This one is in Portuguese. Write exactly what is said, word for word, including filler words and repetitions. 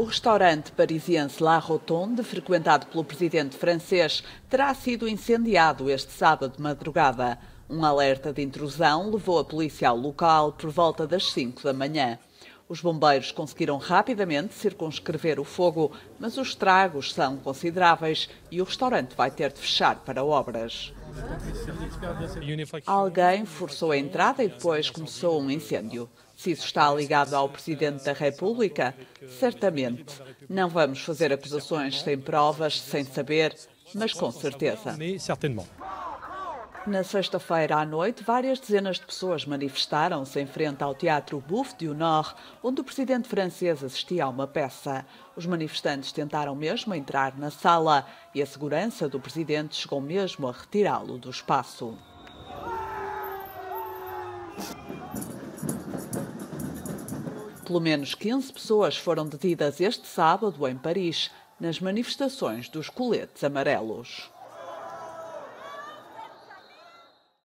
O restaurante parisiense La Rotonde, frequentado pelo presidente francês, terá sido incendiado este sábado de madrugada. Um alerta de intrusão levou a polícia ao local por volta das cinco da manhã. Os bombeiros conseguiram rapidamente circunscrever o fogo, mas os estragos são consideráveis e o restaurante vai ter de fechar para obras. Alguém forçou a entrada e depois começou um incêndio. Se isso está ligado ao Presidente da República, certamente. Não vamos fazer acusações sem provas, sem saber, mas com certeza. Na sexta-feira à noite, várias dezenas de pessoas manifestaram-se em frente ao teatro Bouffes du Nord, onde o presidente francês assistia a uma peça. Os manifestantes tentaram mesmo entrar na sala e a segurança do presidente chegou mesmo a retirá-lo do espaço. Pelo menos quinze pessoas foram detidas este sábado em Paris, nas manifestações dos Coletes Amarelos.